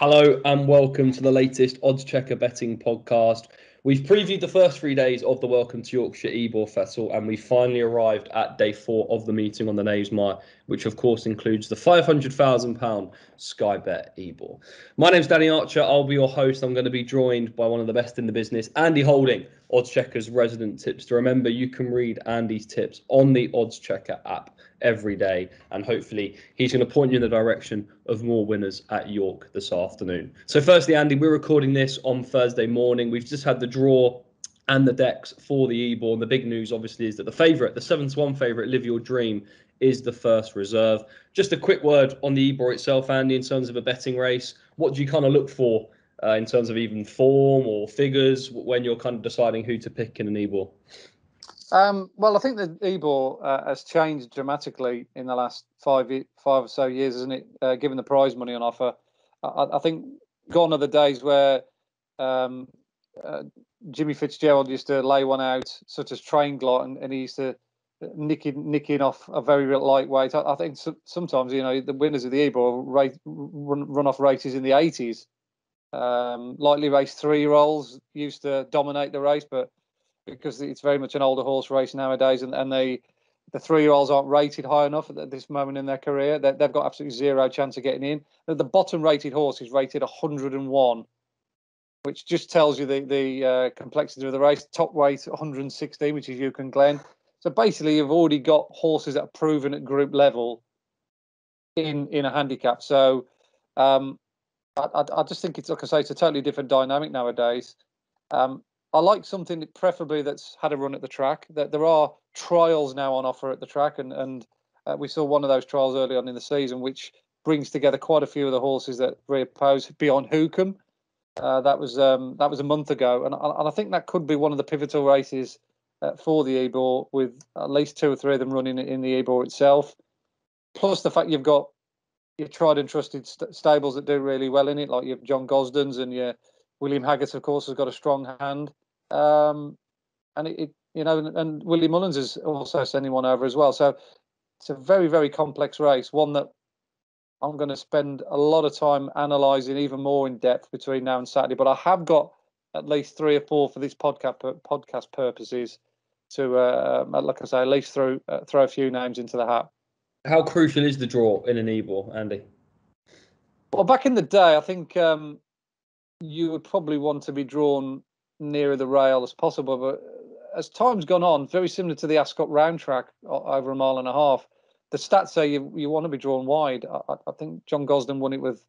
Hello and welcome to the latest Odds Checker betting podcast. We've previewed the first 3 days of the Welcome to Yorkshire Ebor Festival, and we finally arrived at day 4 of the meeting on the Knavesmire, which of course includes the £500,000 Sky Bet Ebor. My name's Danny Archer. I'll be your host. I'm going to be joined by one of the best in the business, Andy Holding, Odds Checker's resident tipster. Remember, you can read Andy's tips on the Odds Checker app every day, and hopefully he's going to point you in the direction of more winners at York this afternoon. So firstly, Andy, we're recording this on Thursday morning. We've just had the draw and the decks for the Ebor, and the big news obviously is that the favourite, the 7-1 favourite, Live Your Dream, is the first reserve. Just a quick word on the Ebor itself, Andy, in terms of a betting race. What do you kind of look for in terms of even form or figures when you're kind of deciding who to pick in an Ebor? Well, I think the Ebor has changed dramatically in the last five or so years, isn't it? Given the prize money on offer, I think gone are the days where Jimmy Fitzgerald used to lay one out, such as Triangle, and he used to nicking off a very lightweight. I think sometimes, you know, the winners of the Ebor run off races in the 80s. Lightly race 3-year-olds used to dominate the race, but because it's very much an older horse race nowadays, and the 3-year-olds aren't rated high enough at this moment in their career. They've got absolutely zero chance of getting in. The bottom-rated horse is rated 101, which just tells you the complexity of the race. Top weight 116, which is Euclid and Glenn. So basically, you've already got horses that are proven at group level in a handicap. So I just think it's, like I say, it's a totally different dynamic nowadays. I like something preferably that's had a run at the track. That there are trials now on offer at the track, and we saw one of those trials early on in the season, which brings together quite a few of the horses that reoppose beyond Hookham. That was a month ago, and I think that could be one of the pivotal races for the Ebor, with at least 2 or 3 of them running in the Ebor itself. Plus the fact you've got your tried and trusted stables that do really well in it, like your John Gosden's and your William Haggas, of course, has got a strong hand. And Willie Mullins is also sending one over as well. So it's a very, very complex race, one that I'm going to spend a lot of time analysing even more in depth between now and Saturday. But I have got at least 3 or 4 for these podcast purposes to, like I say, at least throw a few names into the hat. How crucial is the draw in an Ebor, Andy? Well, back in the day, I think you would probably want to be drawn nearer the rail as possible. But as time's gone on, very similar to the Ascot round track over 1.5 miles, the stats say you want to be drawn wide. I think John Gosden won it with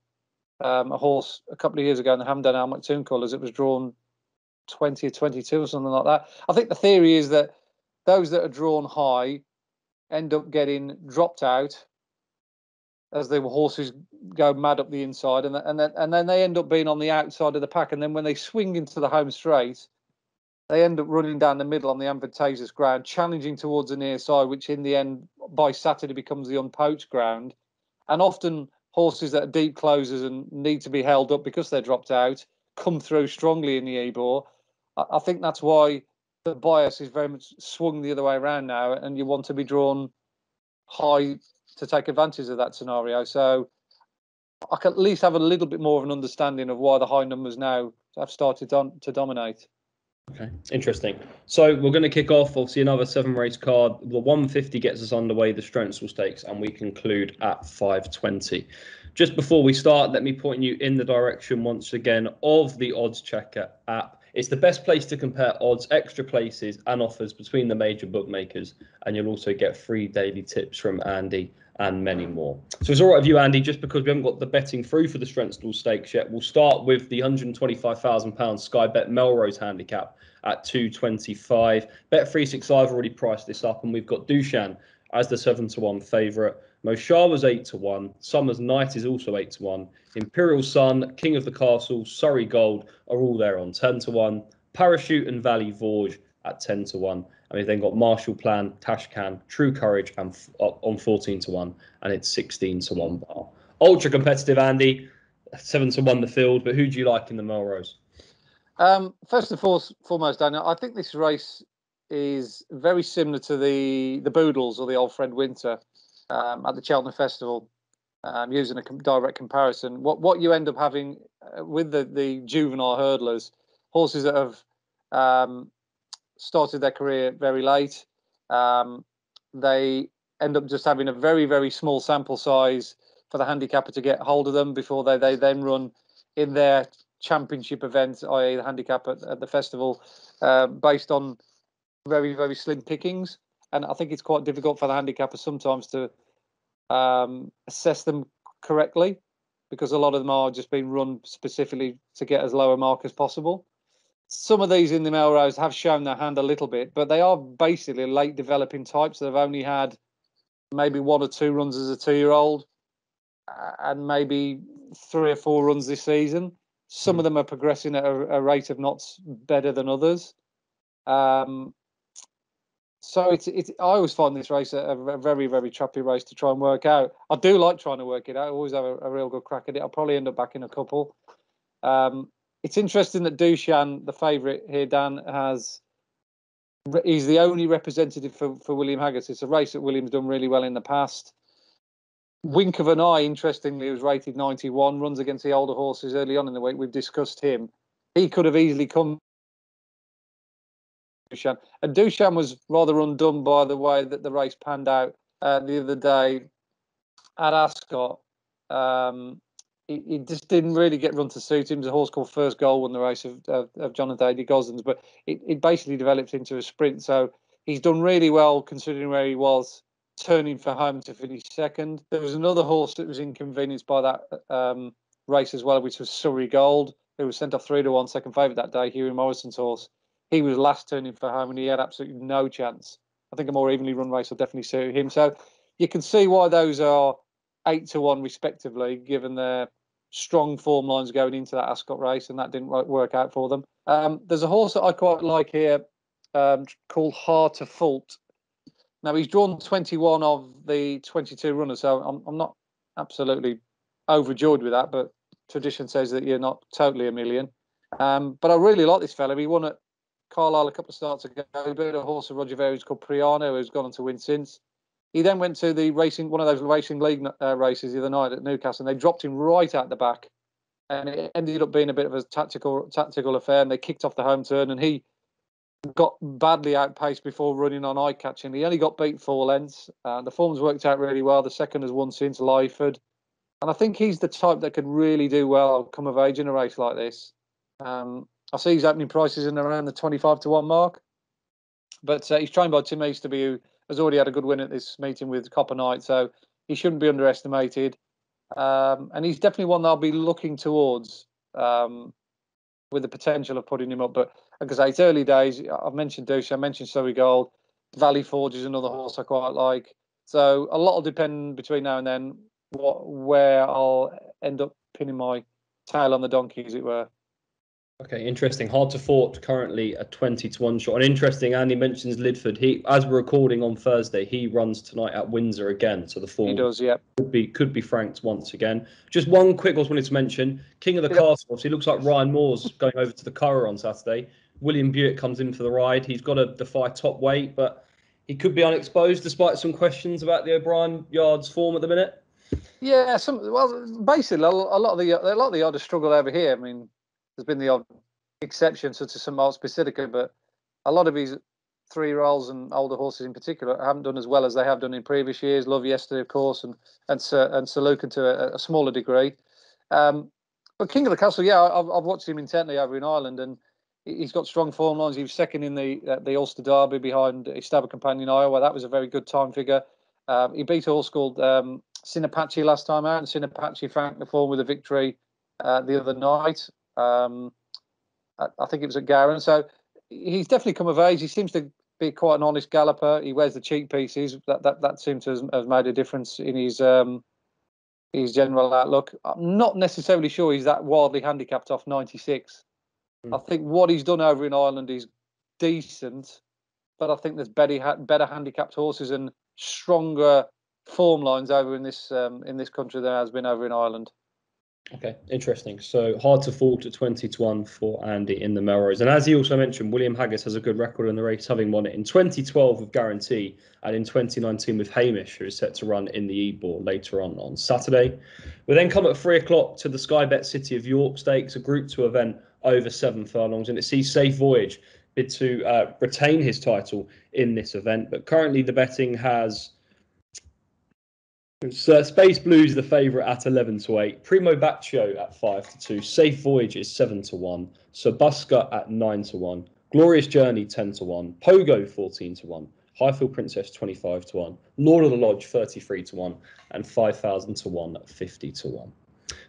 a horse a couple of years ago in the Hamdan Al Maktoum colours. It was drawn 20 or 22 or something like that. I think the theory is that those that are drawn high end up getting dropped out as the horses go mad up the inside, and then they end up being on the outside of the pack, and then when they swing into the home straight, they end up running down the middle on the advantageous ground, challenging towards the near side, which in the end, by Saturday, becomes the unpoached ground. And often horses that are deep closers and need to be held up because they're dropped out come through strongly in the Ebor. I think that's why the bias is very much swung the other way around now, and you want to be drawn high to take advantage of that scenario. So I can at least have a little bit more of an understanding of why the high numbers now have started on to dominate. Okay, interesting. So we're going to kick off, obviously, another 7-race card. The 150 gets us underway, the Stronsel Stakes, and we conclude at 520. Just before we start, let me point you in the direction once again of the Odds Checker app. It's the best place to compare odds, extra places and offers between the major bookmakers, and you'll also get free daily tips from Andy and many more. So it's all right with you, Andy, just because we haven't got the betting through for the Stronsel Stakes yet. We'll start with the £125,000 Sky Bet Melrose handicap at 225. Bet365 already priced this up, and we've got Dushan as the 7-1 favourite. Moshar was 8-1. Summer's Knight is also 8-1. Imperial Sun, King of the Castle, Surrey Gold are all there on 10-1. Parachute and Valley Vorge at 10-1. And we've then got Marshall Plan, Tashcan, True Courage and on 14-1. And it's 16-1 bar. Ultra competitive, Andy. 7-1 the field. But who do you like in the Melrose? First and foremost, Daniel, I think this race is very similar to the Boodles or the Old Fred Winter at the Cheltenham Festival. using a direct comparison, what you end up having with the juvenile hurdlers, horses that have started their career very late, they end up just having a very, very small sample size for the handicapper to get hold of them before they then run in their championship event, i.e. the handicap at the festival, based on very, very slim pickings. And I think it's quite difficult for the handicapper sometimes to assess them correctly, because a lot of them are just being run specifically to get as low a mark as possible. Some of these in the Melrose have shown their hand a little bit, but they are basically late developing types. They've only had maybe one or two runs as a two-year-old and maybe three or four runs this season. Some of them are progressing at a rate of knots better than others. So I always find this race a very, very trappy race to try and work out. I do like trying to work it out. I always have a real good crack at it. I'll probably end up back in a couple. It's interesting that Dushan, the favourite here, Dan, he's the only representative for William Haggas. It's a race that William's done really well in the past. Wink of an Eye, interestingly, was rated 91, runs against the older horses early on in the week. We've discussed him. He could have easily come Dushan. And Dushan was rather undone by the way that the race panned out the other day at Ascot. He just didn't really get run to suit him. It was a horse called First Goal won the race of John and Andy Gosden's, but it basically developed into a sprint. So he's done really well considering where he was, turning for home to finish second. There was another horse that was inconvenienced by that race as well, which was Surrey Gold, who was sent off 3-1 second favourite that day, Hughie Morrison's horse. He was last turning for home and he had absolutely no chance. I think a more evenly run race will definitely suit him. So you can see why those are 8-1 respectively, given their strong form lines going into that Ascot race, and that didn't work out for them. There's a horse that I quite like here called Hard to Fault. Now, he's drawn 21 of the 22 runners, so I'm not absolutely overjoyed with that, but tradition says that you're not totally a million. But I really like this fella. He won at Carlisle a couple of starts ago. He beat a horse of Roger Varian's called Priano, who's gone on to win since. He then went to the Racing League races the other night at Newcastle, and they dropped him right at the back. And it ended up being a bit of a tactical affair, and they kicked off the home turn, and he got badly outpaced before running on eye-catching. He only got beat 4 lengths. The form's worked out really well. The second has won since, Lyford. And I think he's the type that could really do well come of age in a race like this. I see he's opening prices in around the 25-1 mark. But he's trained by Tim Easterby, who has already had a good win at this meeting with Copper Knight, so he shouldn't be underestimated. And he's definitely one that I'll be looking towards with the potential of putting him up. But like I say, it's early days. I've mentioned Dushan, I mentioned Surrey Gold. Valley Vorge is another horse I quite like. So a lot will depend between now and then where I'll end up pinning my tail on the donkey, as it were. Okay, interesting. Hard to Fault currently a 20-1 shot. And interesting, Andy mentions Lidford. He, as we're recording on Thursday, he runs tonight at Windsor again. So the form he does, yeah, could be franked once again. Just one quick horse I wanted to mention. King of the Castle. Obviously, it looks like Ryan Moore's going over to the Curragh on Saturday. William Buick comes in for the ride. He's got to defy top weight, but he could be unexposed despite some questions about the O'Brien Yards form at the minute. Yeah, basically a lot of the Yards struggle over here. I mean, there's been the odd exception, such as St Mark's Basilica, but a lot of these three-year-olds and older horses in particular haven't done as well as they have done in previous years. Love Yesterday, of course, and Sir Lucan to a smaller degree. But King of the Castle, yeah, I've watched him intently over in Ireland, and he's got strong form lines. He was second in the Ulster Derby behind his stabber companion Iowa. That was a very good time figure. He beat a horse called Sinapachi last time out, and Sinapachi thanked the form with a victory the other night. I think it was at Gowran. So he's definitely come of age. He seems to be quite an honest galloper. He wears the cheek pieces. That seems to have made a difference in his general outlook. I'm not necessarily sure he's that wildly handicapped off 96. I think what he's done over in Ireland is decent, but I think there's better handicapped horses and stronger form lines over in this country than has been over in Ireland. Okay, interesting. So Hard to Fault at 20-1 for Andy in the Melrose. And as he also mentioned, William Haggas has a good record in the race, having won it in 2012 with Guarantee and in 2019 with Hamish, who is set to run in the Ebor later on Saturday. We then come at 3 o'clock to the Sky Bet City of York Stakes, a Group 2 event over 7 furlongs, and it sees Safe Voyage bid to retain his title in this event. But currently the betting has... So Space Blues the favourite at 11-8, Primo Bacio at 5-2, Safe Voyage is 7-1, Sabuska at 9-1, Glorious Journey 10-1, Pogo 14-1, Highfield Princess 25-1, Lord of the Lodge 33-1, and 5,000-1 50-1.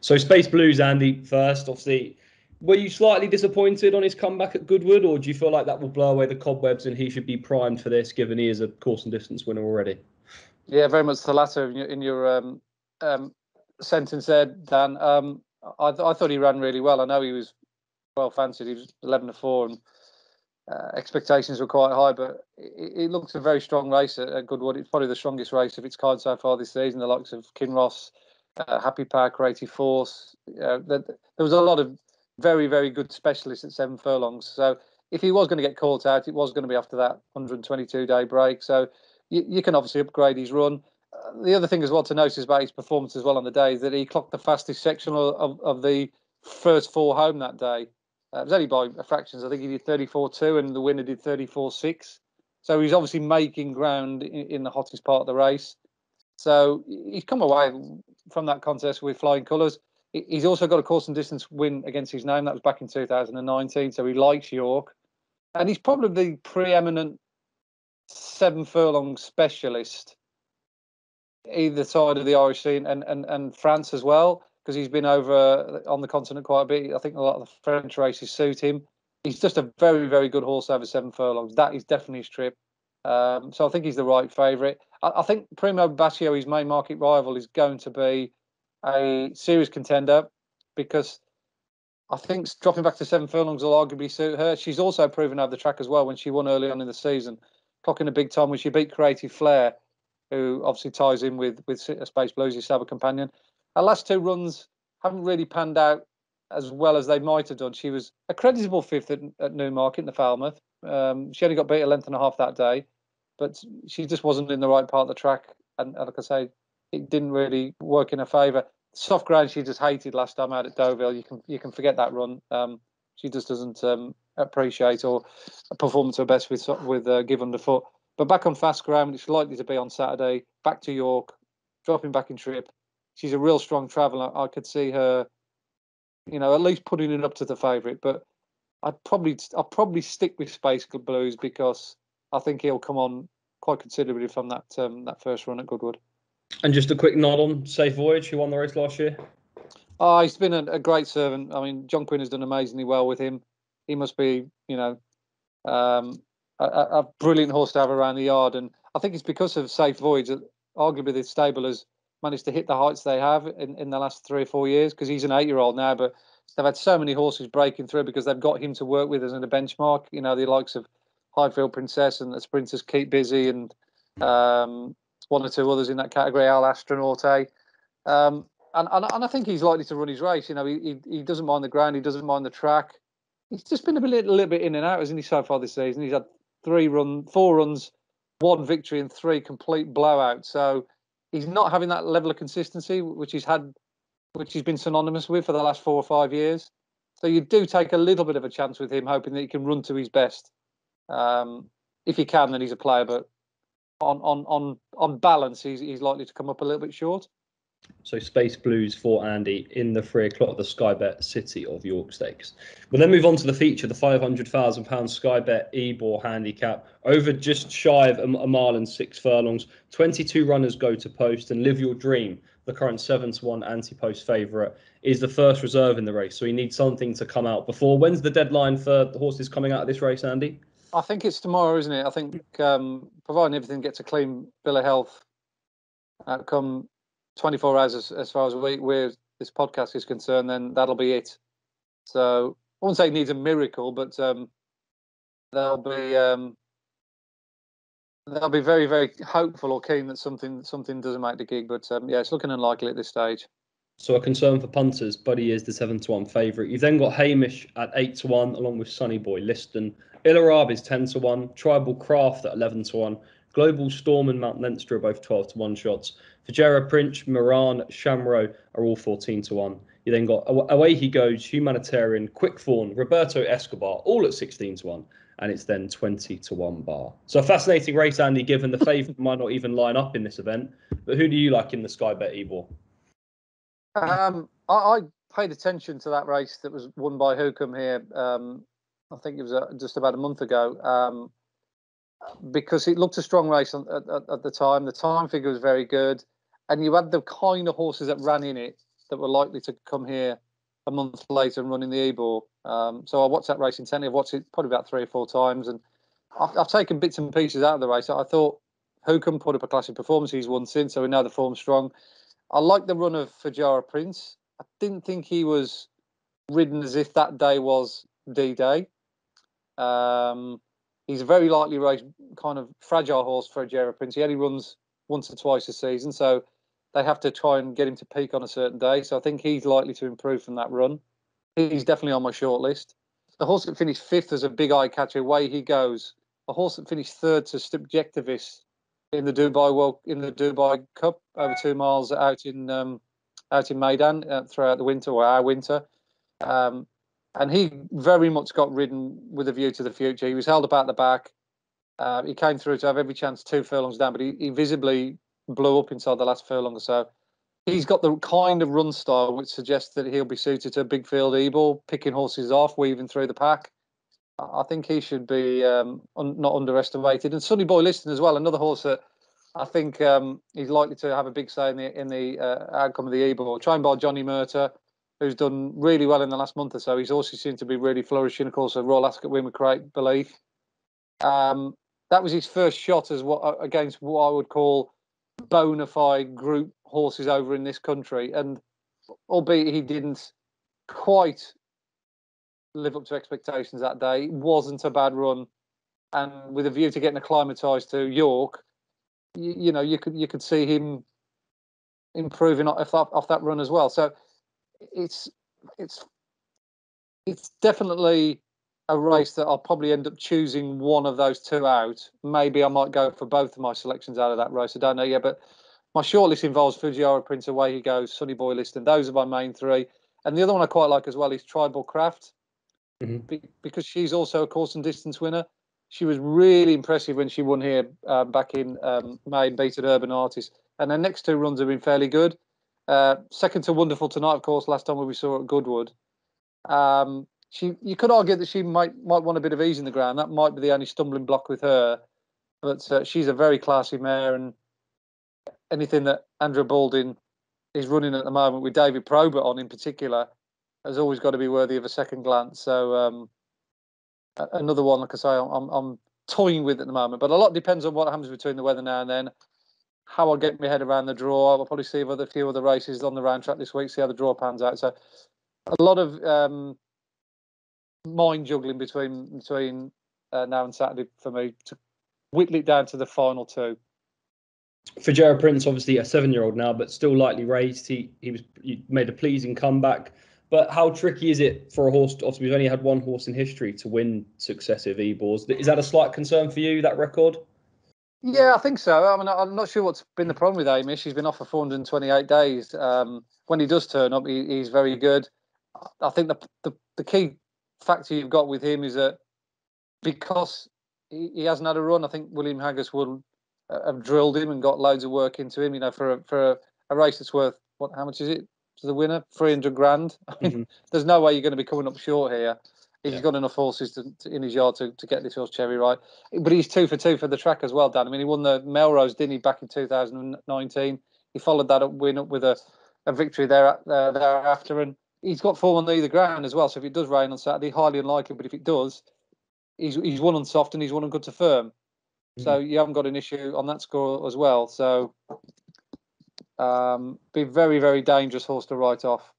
So Space Blues, Andy, first, obviously, were you slightly disappointed on his comeback at Goodwood, or do you feel like that will blow away the cobwebs and he should be primed for this, given he is a course and distance winner already? Yeah, very much the latter in your sentence there, Dan. I thought he ran really well. I know he was well fancied. He was 11-4, and expectations were quite high. But it looked a very strong race at Goodwood. It's probably the strongest race of its kind so far this season. The likes of Kinross, Happy Power, Creative Force. There was a lot of very, very good specialists at 7 furlongs. So if he was going to get caught out, it was going to be after that 122-day break. So you can obviously upgrade his run. The other thing as well to notice about his performance as well on the day is that he clocked the fastest section of the first 4 home that day. It was only by fractions. I think he did 34.2 and the winner did 34.6. So he's obviously making ground in the hottest part of the race. So he's come away from that contest with flying colours. He's also got a course and distance win against his name. That was back in 2019. So he likes York. And he's probably the preeminent 7 furlong specialist either side of the Irish scene and France as well, because he's been over on the continent quite a bit. I think a lot of the French races suit him. He's just a very, very good horse over 7 furlongs. That is definitely his trip. So I think he's the right favourite. I think Primo Bacio, his main market rival, is going to be a serious contender, because I think dropping back to 7 furlongs will arguably suit her. She's also proven over the track as well when she won early on in the season, clocking a big time when she beat Creative Flair, who obviously ties in with Space Blues, his sabre companion. Her last 2 runs haven't really panned out as well as they might have done. She was a creditable 5th at Newmarket in the Falmouth. She only got beat a 1.5 lengths that day, but she just wasn't in the right part of the track. And like I say, it didn't really work in her favour. Soft ground she just hated last time out at Deauville. You can forget that run. She just doesn't appreciate or perform to her best with give underfoot. But back on fast ground, it's likely to be on Saturday. Back to York, dropping back in trip. She's a real strong traveller. I could see her, at least putting it up to the favourite. But I'd probably stick with Space Blues, because I think he'll come on quite considerably from that first run at Goodwood. And just a quick nod on Safe Voyage, who won the race last year. He's been a great servant. I mean, John Quinn has done amazingly well with him. He must be, a brilliant horse to have around the yard. And I think it's because of Safe Voyage that arguably the stable has managed to hit the heights they have in the last 3 or 4 years, because he's an 8-year-old now, but they've had so many horses breaking through because they've got him to work with as a benchmark. The likes of Highfield Princess and the sprinters Keep Busy and 1 or 2 others in that category, Al Astronaute. And I think he's likely to run his race. He doesn't mind the ground. He doesn't mind the track. He's just been a little bit in and out, hasn't he, so far this season? He's had 4 runs, 1 victory and 3 complete blowouts. So he's not having that level of consistency, which he's been synonymous with for the last 4 or 5 years. So you do take a little bit of a chance with him, hoping that he can run to his best. If he can, then he's a player. But on balance, he's likely to come up a little bit short. So Space Blues for Andy in the 3 o'clock, the Sky Bet City of York Stakes. We'll then move on to the feature, the £500,000 Sky Bet Ebor handicap, over just shy of a mile and 6 furlongs. 22 runners go to post, and Live Your Dream, the current 7-1 anti-post favourite, is the first reserve in the race. So he needs something to come out before. When's the deadline for the horses coming out of this race, Andy? I think it's tomorrow, isn't it? I think providing everything gets a clean bill of health outcome, 24 hours as far as where this podcast is concerned, then that'll be it. So I wouldn't say it needs a miracle, but they'll be very, very hopeful or keen that something doesn't make the gig. But yeah, it's looking unlikely at this stage. So a concern for punters, but he is the 7-1 favourite. You've then got Hamish at 8-1, along with Sunny Boy Liston. Ilarab is 10-1, Tribal Craft at 11-1, Global Storm and Mount Leinster are both 12-1 shots. Fajera Prince, Moran, Shamro are all 14-1. You then got Away He Goes, Humanitarian, Quick Thorn, Roberto Escobar, all at 16-1, and it's then 20-1 bar. So a fascinating race, Andy, given the favourite might not even line up in this event. But who do you like in the Sky Bet Ebor? I paid attention to that race that was won by Hookham here. I think it was just about a month ago, because it looked a strong race at the time. The time figure was very good, and you had the kind of horses that ran in it that were likely to come here a month later and run in the Ebor. So I watched that race intently. I've watched it probably about 3 or 4 times, and I've taken bits and pieces out of the race. I thought Hookham put up a classic performance. He's won since, so we know the form's strong. I like the run of Fajera Prince. I didn't think he was ridden as if that day was D-Day. He's a very lightly raced, kind of fragile horse, Fajera Prince. He only runs once or twice a season, so they have to try and get him to peak on a certain day. So I think he's likely to improve from that run. He's definitely on my short list. The horse that finished 5th is a big eye catcher. Away He Goes. A horse that finished 3rd to Stipjectivist in the Dubai Cup, over 2 miles out in Maidan throughout the winter, or our winter, and he very much got ridden with a view to the future. He was held about the back. He came through to have every chance 2 furlongs down, but he visibly blew up inside the last furlong or so. He's got the kind of run style which suggests that he'll be suited to a big field Ebor, picking horses off, weaving through the pack. I think he should be not underestimated. And Sunny Boy Liston as well, another horse that I think he's likely to have a big say in the outcome of the Ebor. Trained by Johnny Murta, who's done really well in the last month or so. He's also seemed to be really flourishing. Of course, a Royal Ascot win with great belief. That was his first shot as against what I would call bona fide group horses over in this country. And albeit he didn't quite live up to expectations that day, it wasn't a bad run, and with a view to getting acclimatised to York, you could see him improving off that run as well. So it's definitely a race that I'll probably end up choosing one of those two out. Maybe I might go for both of my selections out of that race. I don't know yet, but my shortlist involves Fujiyara Prince, Away He Goes, Sunny Boy Liston. Those are my main three, and the other one I quite like as well is Tribal Craft. Because she's also a course and distance winner. She was really impressive when she won here back in May and beat an Urban Artist. And her next 2 runs have been fairly good. Second to Wonderful Tonight, of course, last time we saw her at Goodwood. You could argue that she might want a bit of ease in the ground. That might be the only stumbling block with her. But she's a very classy mare, and anything that Andrew Balding is running at the moment, with David Probert on in particular, has always got to be worthy of a second glance. So another one, like I say, I'm toying with at the moment. But a lot depends on what happens between the weather now and then, how I get my head around the draw. I'll probably see a few other races on the round track this week, see how the draw pans out. So a lot of mind juggling between now and Saturday for me to whittle it down to the final 2. Fajera Prince, obviously a 7-year-old now, but still lightly raised. He made a pleasing comeback. But how tricky is it for a horse? Obviously, we've only had one horse in history to win successive Ebors. Is that a slight concern for you, that record? Yeah, I think so. I mean, I'm not sure what's been the problem with Hamish. He's been off for 428 days. When he does turn up, he's very good. I think the key factor you've got with him is that because he hasn't had a run, I think William Haggas will have drilled him and got loads of work into him. You know, for a race that's worth, how much is it to the winner? $300,000. I mean, there's no way you're going to be coming up short here. He's got enough horses in his yard to get this horse cherry right. But he's 2 for 2 for the track as well, Dan. I mean, he won the Melrose, didn't he, back in 2019? He followed that win up with a victory thereafter. And he's got 4 on the ground as well. So if it does rain on Saturday, highly unlikely. But if it does, he's won on soft and he's won on good to firm. So you haven't got an issue on that score as well. So be very, very dangerous horse to write off.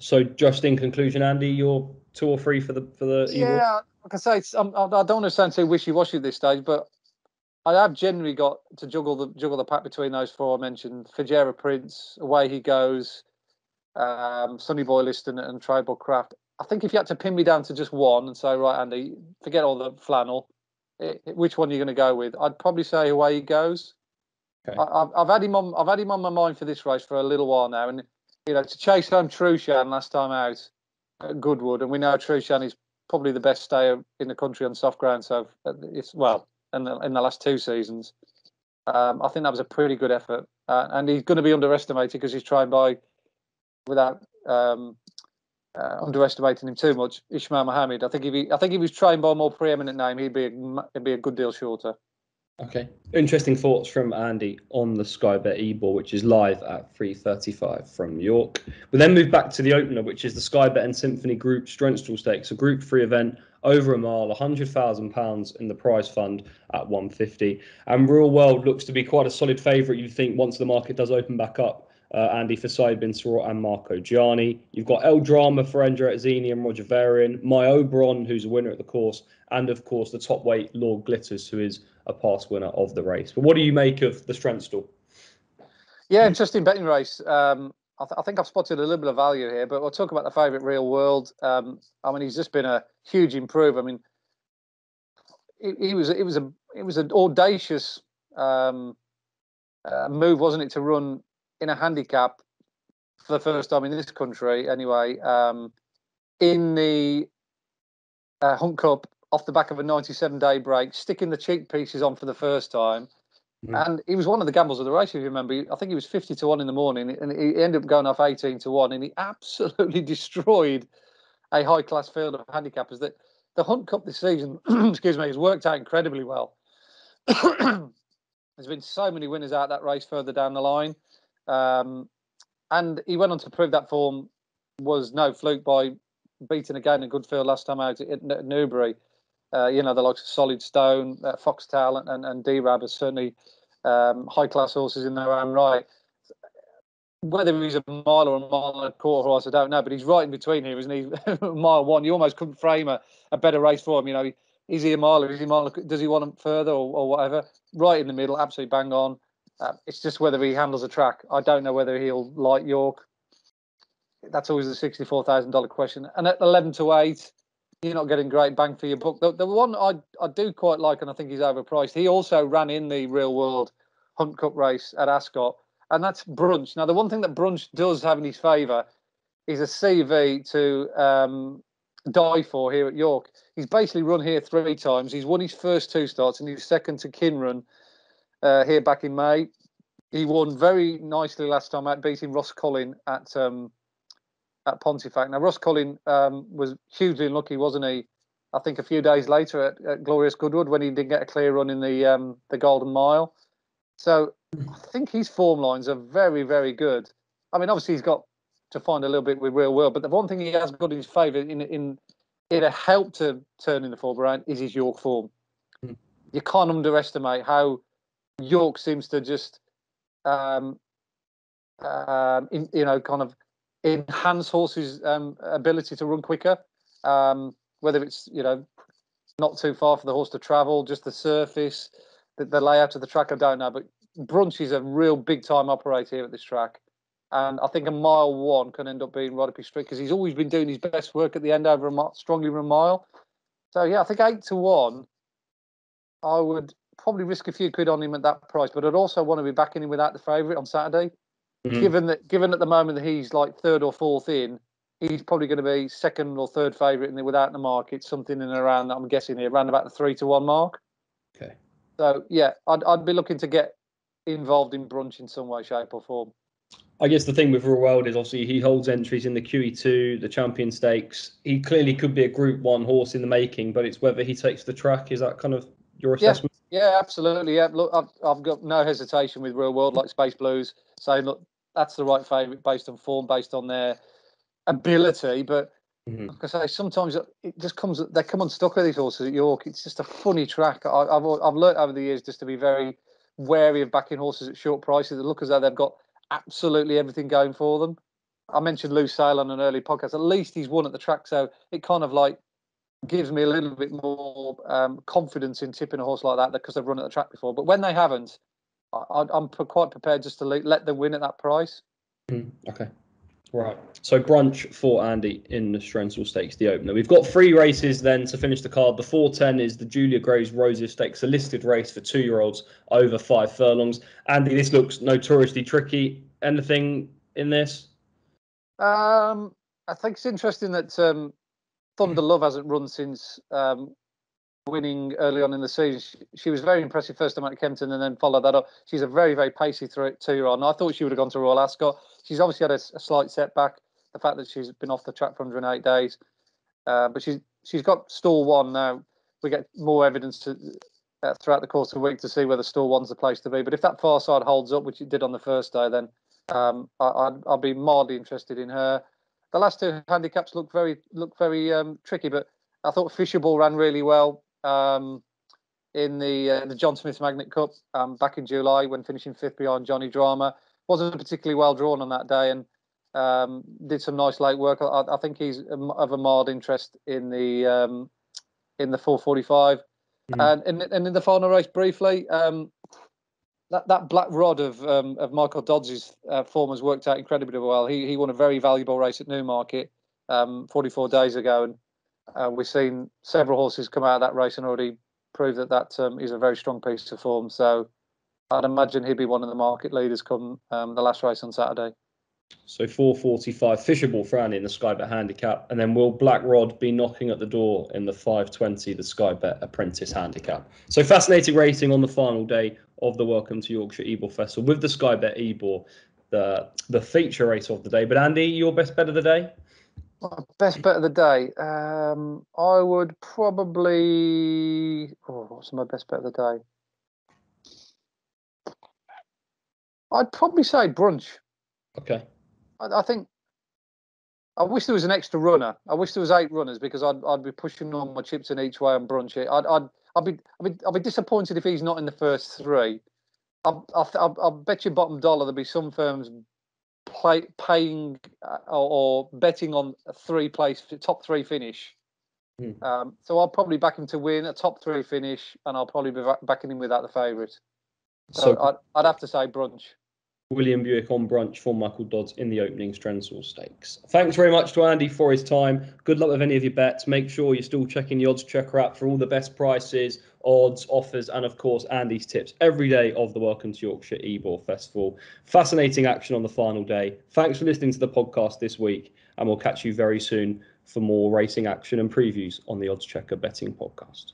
So just in conclusion, Andy, you're 2 or 3 for the Ebor? Like I say, I don't want to sound too wishy-washy at this stage, but I have generally got to juggle the pack between those 4 I mentioned. Fajera Prince, Away He Goes, Sonny Boyliston and Tribal Craft. I think if you had to pin me down to just one and say, right, Andy, forget all the flannel, which one are you going to go with? I'd probably say Away He Goes. Okay. I've had him on my mind for this race for a little while now, and you know, to chase home Trushan last time out at Goodwood, and we know Trushan is probably the best stayer in the country on soft ground. So it's in the last two seasons, I think that was a pretty good effort, and he's going to be underestimated because he's trained by, without underestimating him too much, Ismail Mohammed. I think if he was trained by a more preeminent name, he'd be a good deal shorter. Okay, interesting thoughts from Andy on the Sky Bet Ebor, which is live at 3:35 from York. We then move back to the opener, which is the Sky Bet and Symphony Group Drenstall Stakes, a Group 3 event over a mile, £100,000 in the prize fund at 150. And Real World looks to be quite a solid favourite, you think, once the market does open back up, Andy, for Saeed Bin Saroor and Marco Gianni. You've got El Drama for Andrea Azzini and Roger Varian, My Oberon, who's a winner at the course, and, of course, the top weight, Lord Glitters, who is a past winner of the race. But what do you make of the Drenstall? Yeah, interesting betting race. I think I've spotted a little bit of value here, but we'll talk about the favourite Real World. I mean, he's just been a huge improver. I mean, it was an audacious move, wasn't it, to run in a handicap for the first time in this country, anyway, in the Hunt Cup, off the back of a 97-day break, sticking the cheek pieces on for the first time. Mm. And he was one of the gambles of the race, if you remember. I think he was 50-1 in the morning, and he ended up going off 18-1, and he absolutely destroyed a high-class field of handicappers. That the Hunt Cup this season, excuse me, has worked out incredibly well. There's been so many winners out that race further down the line. And he went on to prove that form was no fluke by beating again a good field last time out at Newbury. You know, the likes of Solid Stone, Foxtail and D-Rab are certainly high-class horses in their own right. Whether he's a mile or a mile and a quarter horse, I don't know, but he's right in between here, isn't he? Mile one, you almost couldn't frame a better race for him. You know, is he a mile or is he a mile? Does he want him further or whatever? Right in the middle, absolutely bang on. It's just whether he handles a track. I don't know whether he'll like York. That's always the $64,000 question. And at 11-8, you're not getting great bang for your buck. The one I do quite like, and I think he's overpriced, he also ran in the Real World Hunt Cup race at Ascot, and that's Brunch. Now, the one thing that Brunch does have in his favour is a CV to die for here at York. He's basically run here three times. He's won his first two starts, and he's second to Kinrun here back in May. He won very nicely last time out, beating Ross Collin at Pontiac. Now, Ross Collin was hugely unlucky, wasn't he? I think a few days later at Glorious Goodwood, when he didn't get a clear run in the Golden Mile. So I think his form lines are very, very good. I mean, obviously he's got to find a little bit with Real World, but the one thing he has got in his favour in it a help to turning the form around is his York form. You can't underestimate how York seems to just kind of enhance horses' ability to run quicker, whether it's, you know, not too far for the horse to travel, just the surface, the layout of the track, I don't know. But Brunch is a real big-time operator here at this track. And I think a mile one can end up being right up his street because he's always been doing his best work at the end over a strongly run mile. So, yeah, I think 8-1, I would probably risk a few quid on him at that price, but I'd also want to be backing him without the favourite on Saturday. Mm-hmm. Given at the moment that he's like third or fourth in, he's probably going to be second or third favourite in the without the market, something in and around that, I'm guessing here, around about the 3-1 mark. Okay. So yeah, I'd be looking to get involved in Brunch in some way, shape or form. I guess the thing with Real World is obviously he holds entries in the QE2, the Champion Stakes. He clearly could be a Group 1 horse in the making, but it's whether he takes the track. Is that kind of your assessment? Yeah, absolutely. Yeah, look, I've got no hesitation with Real World, like Space Blues, saying, look, that's the right favourite based on form, based on their ability. But like I say, sometimes it just comes, they come unstuck with these horses at York. It's just a funny track. I've learnt over the years just to be very wary of backing horses at short prices that look as though they've got absolutely everything going for them. I mentioned Lou Sale on an early podcast. At least he's won at the track, so it kind of like gives me a little bit more confidence in tipping a horse like that because they've run at the track before. But when they haven't, I'm quite prepared just to let them win at that price. Okay. Right, so brunch for Andy in the Strensel Stakes, the opener. We've got three races then to finish the card. The 4:10 is the Julia Gray's Roses Stakes, a listed race for two-year-olds over 5 furlongs. Andy, this looks notoriously tricky. Anything in this? I think it's interesting that Thunder Love hasn't run since winning early on in the season. She was very impressive first time at Kempton and then followed that up. She's a very, very pacey two-year-old. I thought she would have gone to Royal Ascot. She's obviously had a slight setback, the fact that she's been off the track for 108 days. But she's got stall one now. We get more evidence throughout the course of the week to see whether stall one's the place to be. But if that far side holds up, which it did on the first day, then I'd be mildly interested in her. The last two handicaps look very tricky, but I thought Fisherball ran really well in the John Smith Magnet Cup back in July when finishing 5th behind Johnny Drama. Wasn't particularly well drawn on that day and did some nice late work. I think he's of a mild interest in the 4:45. And in the final race briefly, that black rod of Michael Dodds' form has worked out incredibly well. He won a very valuable race at Newmarket 44 days ago, and we've seen several horses come out of that race and already prove that is a very strong piece of form. So I'd imagine he'd be one of the market leaders come the last race on Saturday. So 4:45 Fisherball for Andy in the Sky Bet handicap, and then will Black Rod be knocking at the door in the 5:20, the Sky Bet Apprentice handicap? So fascinating racing on the final day of the Welcome to Yorkshire Ebor Festival with the Sky Bet Ebor, the feature race of the day. But Andy, your best bet of the day? My best bet of the day, I would probably. Oh, what's my best bet of the day? I'd probably say brunch. Okay. I think I wish there was an extra runner. I wish there was 8 runners because I'd be pushing on my chips in each way on brunch. I'd be disappointed if he's not in the first 3. I'll bet you bottom dollar there'll be some firms paying or betting on a 3 place top 3 finish. So I'll probably back him to win a top 3 finish, and I'll probably be backing him without the favourite. So I'd have to say brunch. William Buick on brunch for Michael Dodds in the opening Strensel Stakes. Thanks very much to Andy for his time. Good luck with any of your bets. Make sure you're still checking the Odds Checker app for all the best prices, odds, offers, and of course Andy's tips every day of the Welcome to Yorkshire Ebor Festival. Fascinating action on the final day. Thanks for listening to the podcast this week, and we'll catch you very soon for more racing action and previews on the Odds Checker Betting Podcast.